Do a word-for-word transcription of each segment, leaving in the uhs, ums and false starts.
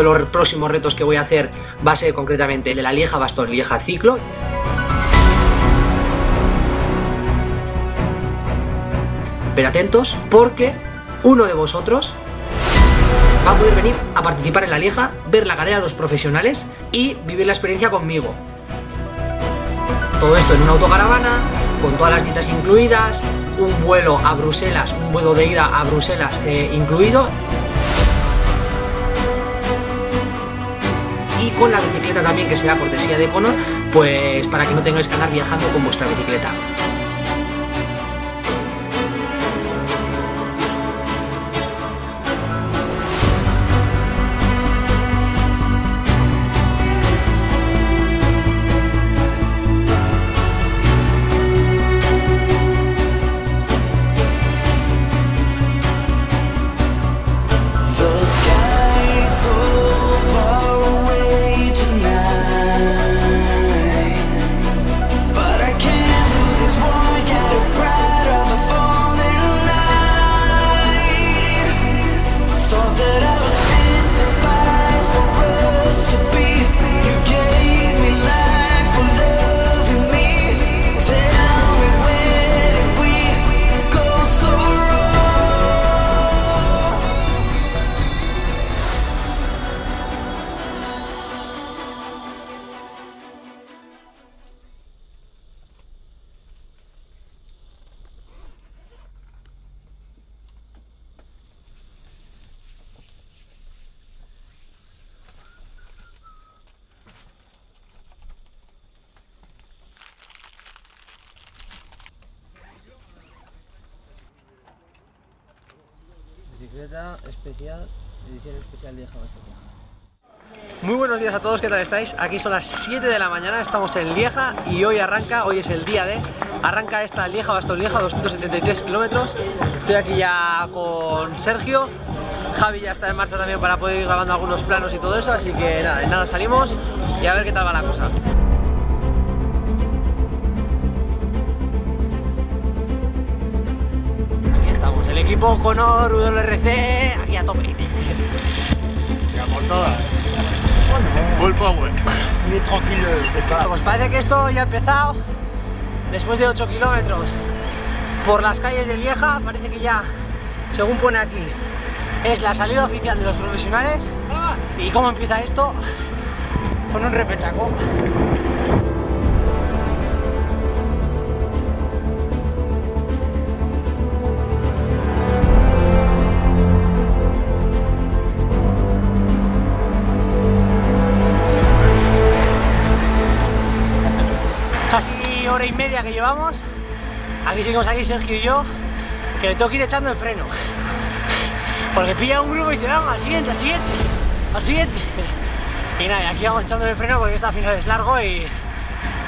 uno de los próximos retos que voy a hacer va a ser concretamente el de la Lieja-Bastogne-Lieja Ciclo. Pero atentos, porque uno de vosotros va a poder venir a participar en la Lieja, ver la carrera de los profesionales y vivir la experiencia conmigo. Todo esto en una autocaravana, con todas las dietas incluidas, un vuelo a Bruselas, un vuelo de ida a Bruselas eh, incluido. Y con la bicicleta también, que será cortesía de Conor, pues para que no tengáis que andar viajando con vuestra bicicleta. Especial, edición especial de Lieja-Bastogne-Lieja. Muy buenos días a todos, ¿qué tal estáis? Aquí son las siete de la mañana, estamos en Lieja y hoy arranca, hoy es el día de, arranca esta Lieja-Bastogne-Lieja, doscientos setenta y tres kilómetros. Estoy aquí ya con Sergio, Javi ya está en marcha también para poder ir grabando algunos planos y todo eso, así que nada, en nada salimos y a ver qué tal va la cosa. Equipo Conor W R C, aquí a tope. Ya por todas. Full power. Muy tranquilo. Pues parece que esto ya ha empezado. Después de ocho kilómetros por las calles de Lieja, parece que ya, según pone aquí, es la salida oficial de los profesionales. ¿Y cómo empieza esto? Con un repechaco. Hora y media que llevamos, aquí seguimos aquí Sergio y yo, que le tengo que ir echando el freno, porque pilla un grupo y dice, vamos, al siguiente, al siguiente, al siguiente, y nada, aquí vamos echando el freno porque esta final es largo y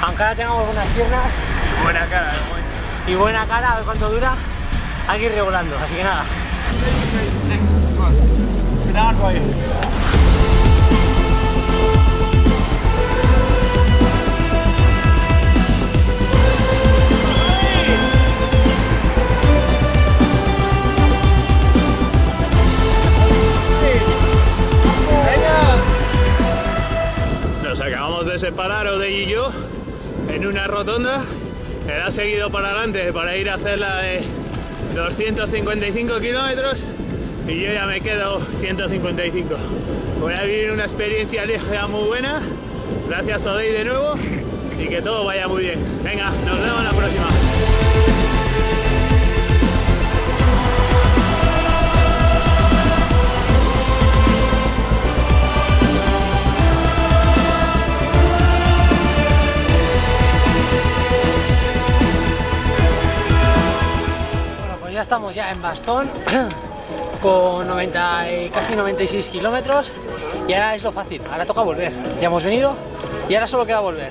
aunque ahora tengamos buenas piernas, buena cara, y buena cara, a ver cuánto dura, hay que ir regulando, así que nada. Nos acabamos de separar Odei y yo en una rotonda. Él ha seguido para adelante para ir a hacer la de doscientos cincuenta y cinco kilómetros y yo ya me quedo ciento cincuenta y cinco. Voy a vivir una experiencia ligera muy buena. Gracias Odei de nuevo y que todo vaya muy bien. Venga, nos vemos en la próxima. Estamos ya en Bastogne con noventa y casi noventa y seis kilómetros y ahora es lo fácil, ahora toca volver, ya hemos venido y ahora solo queda volver,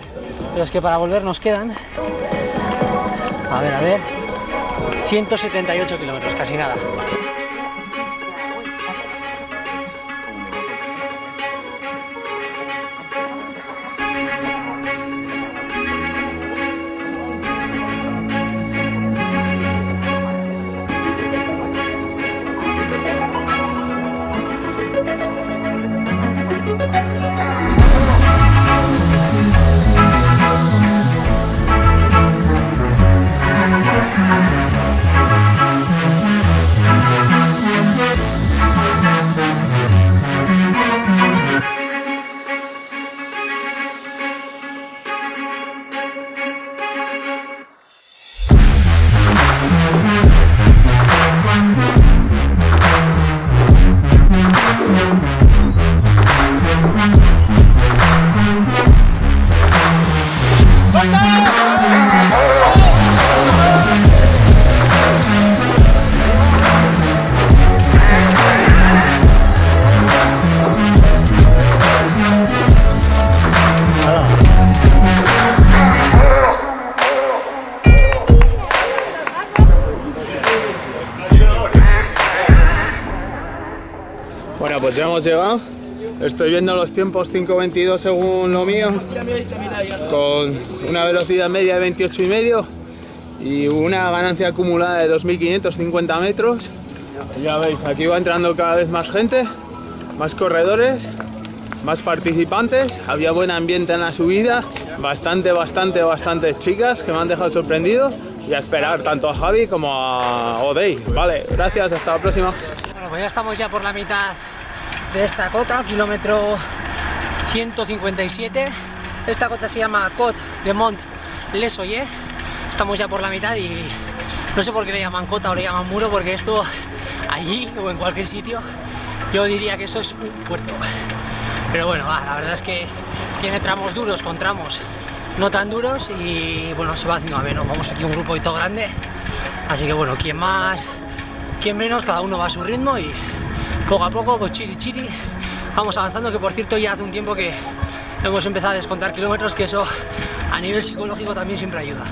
pero es que para volver nos quedan, a ver, a ver, ciento setenta y ocho kilómetros, casi nada. Bueno, pues ya hemos llegado. Estoy viendo los tiempos cinco veintidós según lo mío, con una velocidad media de veintiocho y medio y una ganancia acumulada de dos mil quinientos cincuenta metros. Ya veis, aquí va entrando cada vez más gente, más corredores, más participantes. Había buen ambiente en la subida, bastante, bastante, bastantes chicas que me han dejado sorprendido, y a esperar tanto a Javi como a Odei. Vale, gracias, hasta la próxima. Bueno, pues ya estamos ya por la mitad de esta cota, kilómetro ciento cincuenta y siete. Esta cota se llama Côte de Mont-les-Oye. Estamos ya por la mitad y no sé por qué le llaman cota o le llaman muro, porque esto allí o en cualquier sitio yo diría que esto es un puerto. Pero bueno, va, la verdad es que tiene tramos duros con tramos no tan duros y bueno, se va haciendo a menos. Vamos aquí un grupo y todo grande, así que bueno, quien más, quien menos, cada uno va a su ritmo y poco a poco, con chiri chiri, vamos avanzando. Que por cierto, ya hace un tiempo que hemos empezado a descontar kilómetros, que eso a nivel psicológico también siempre ayuda.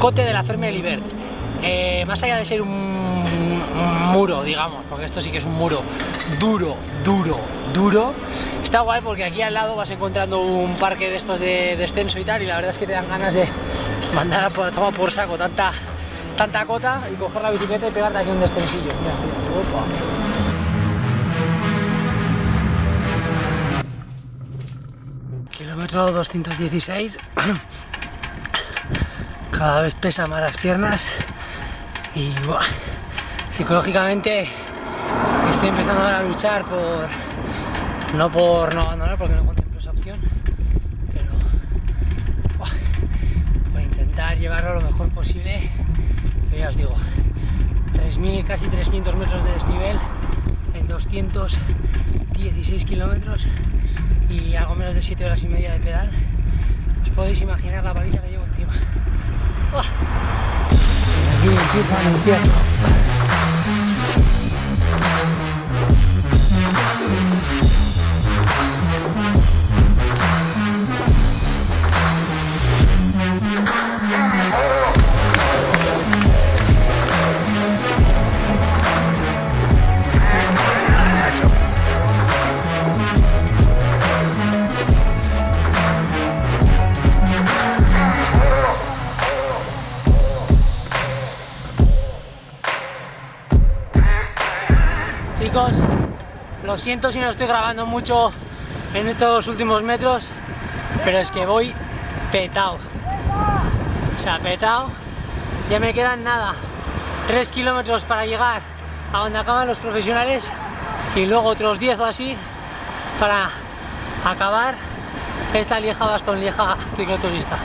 Cote de la Ferme Libert, eh, más allá de ser un, un muro, digamos, porque esto sí que es un muro duro, duro, duro, está guay porque aquí al lado vas encontrando un parque de estos de descenso y tal, y la verdad es que te dan ganas de mandar a tomar por saco tanta, tanta cota y coger la bicicleta y pegarte aquí un descensillo. Mira, mira, kilómetro doscientos dieciséis. Cada vez pesa más las piernas y buah, psicológicamente estoy empezando a luchar por no por no abandonar, porque no contemplo esa opción, pero buah, por intentar llevarlo lo mejor posible. Pero ya os digo, tres mil, casi trescientos metros de desnivel en doscientos dieciséis kilómetros y algo menos de siete horas y media de pedal. Os podéis imaginar la paliza que llevo encima. ¡Oh! Aquí empieza el infierno. Chicos, lo siento si no estoy grabando mucho en estos últimos metros, pero es que voy petao. O sea, petao. Ya me quedan nada, tres kilómetros para llegar a donde acaban los profesionales y luego otros diez o así para acabar esta Lieja-Bastogne-Lieja cicloturista.